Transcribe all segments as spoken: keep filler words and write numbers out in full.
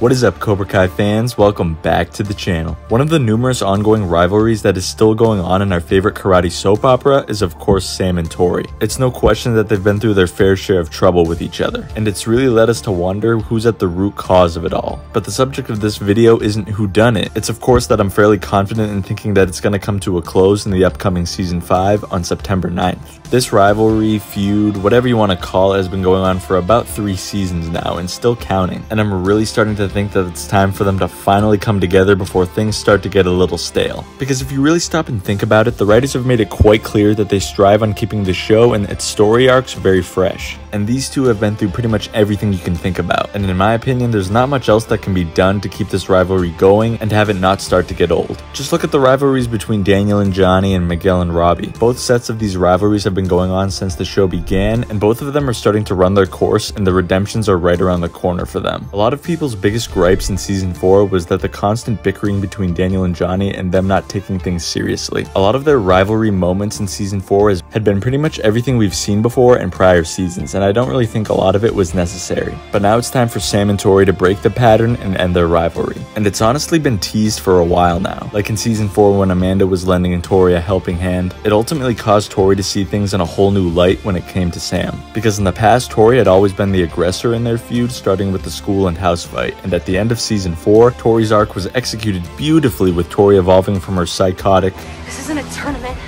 What is up, Cobra Kai fans? Welcome back to the channel. One of the numerous ongoing rivalries that is still going on in our favorite karate soap opera is of course Sam and Tory. It's no question that they've been through their fair share of trouble with each other, and it's really led us to wonder who's at the root cause of it all. But the subject of this video isn't who done it. It's of course that I'm fairly confident in thinking that it's going to come to a close in the upcoming season five on September ninth. This rivalry, feud, whatever you want to call it, has been going on for about three seasons now and still counting, and I'm really starting to think that it's time for them to finally come together before things start to get a little stale. Because if you really stop and think about it, the writers have made it quite clear that they strive on keeping the show and its story arcs very fresh. And these two have been through pretty much everything you can think about. And in my opinion, there's not much else that can be done to keep this rivalry going and to have it not start to get old. Just look at the rivalries between Daniel and Johnny and Miguel and Robby. Both sets of these rivalries have been going on since the show began, and both of them are starting to run their course, and the redemptions are right around the corner for them. A lot of people's biggest gripes in season four was that the constant bickering between Daniel and Johnny and them not taking things seriously. A lot of their rivalry moments in season four has, had been pretty much everything we've seen before in prior seasons, and I don't really think a lot of it was necessary. But now it's time for Sam and Tory to break the pattern and end their rivalry. And it's honestly been teased for a while now. Like in season four when Amanda was lending Tory a helping hand, it ultimately caused Tory to see things in a whole new light when it came to Sam. Because in the past, Tory had always been the aggressor in their feud, starting with the school and house fight. And at the end of season four, Tory's arc was executed beautifully, with Tory evolving from her psychotic "This isn't a tournament.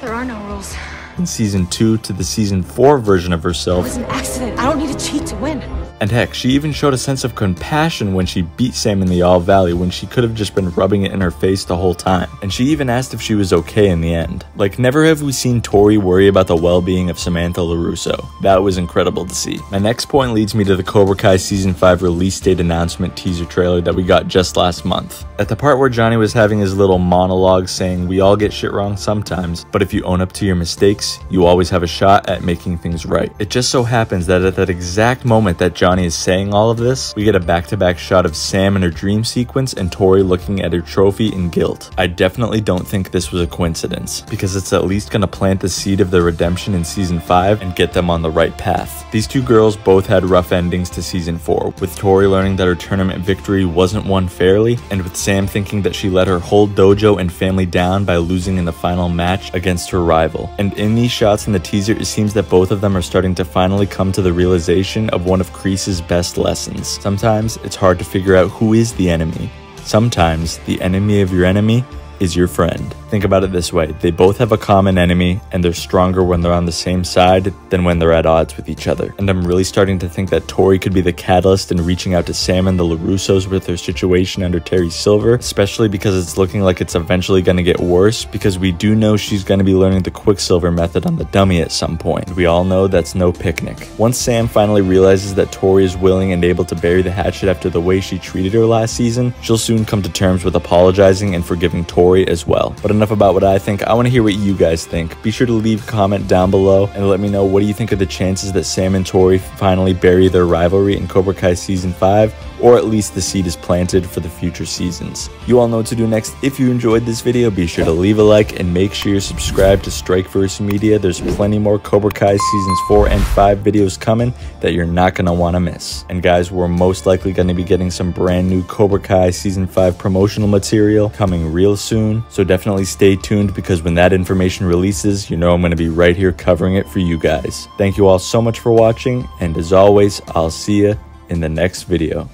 There are no rules." in season two to the season four version of herself. "It was an accident. I don't need to cheat to win." And heck, she even showed a sense of compassion when she beat Sam in the All Valley when she could have just been rubbing it in her face the whole time. And she even asked if she was okay in the end. Like, never have we seen Tory worry about the well-being of Samantha LaRusso. That was incredible to see. My next point leads me to the Cobra Kai season five release date announcement teaser trailer that we got just last month. At the part where Johnny was having his little monologue saying, "We all get shit wrong sometimes, but if you own up to your mistakes, you always have a shot at making things right." It just so happens that at that exact moment that Johnny Johnny is saying all of this, we get a back-to-back shot of Sam in her dream sequence and Tory looking at her trophy in guilt. I definitely don't think this was a coincidence, because it's at least gonna plant the seed of their redemption in season five and get them on the right path. These two girls both had rough endings to season four, with Tory learning that her tournament victory wasn't won fairly, and with Sam thinking that she let her whole dojo and family down by losing in the final match against her rival. And in these shots in the teaser, it seems that both of them are starting to finally come to the realization of one of Cree's best lessons. Sometimes it's hard to figure out who is the enemy. Sometimes the enemy of your enemy is your friend. Think about it this way: they both have a common enemy, and they're stronger when they're on the same side than when they're at odds with each other. And I'm really starting to think that Tory could be the catalyst in reaching out to Sam and the LaRussos with their situation under Terry Silver, especially because it's looking like it's eventually going to get worse, because we do know she's going to be learning the Quicksilver method on the dummy at some point. We all know that's no picnic. Once Sam finally realizes that Tory is willing and able to bury the hatchet after the way she treated her last season, she'll soon come to terms with apologizing and forgiving Tory as well. But enough about what I think. I want to hear what you guys think. Be sure to leave a comment down below and let me know, what do you think of the chances that Sam and Tory finally bury their rivalry in Cobra Kai season five, or at least the seed is planted for the future seasons? You all know what to do next. If you enjoyed this video, be sure to leave a like and make sure you're subscribed to Strike First Media. There's plenty more Cobra Kai seasons four and five videos coming that you're not going to want to miss. And guys, we're most likely going to be getting some brand new Cobra Kai season five promotional material coming real soon. So definitely stay tuned, because when that information releases, you know I'm going to be right here covering it for you guys. Thank you all so much for watching, and as always, I'll see you in the next video.